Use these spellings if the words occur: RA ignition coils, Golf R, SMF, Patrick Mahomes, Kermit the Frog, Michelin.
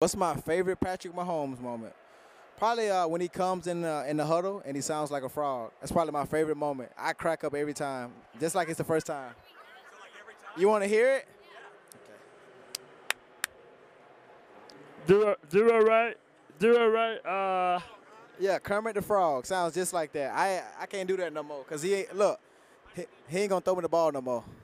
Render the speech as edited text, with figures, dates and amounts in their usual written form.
What's my favorite Patrick Mahomes moment? Probably when he comes in the huddle and he sounds like a frog. That's probably my favorite moment. I crack up every time, just like it's the first time. So like every time? You want to hear it? Yeah. Okay. Do it right. Yeah, Kermit the Frog sounds just like that. I can't do that no more because he ain't gonna throw me the ball no more.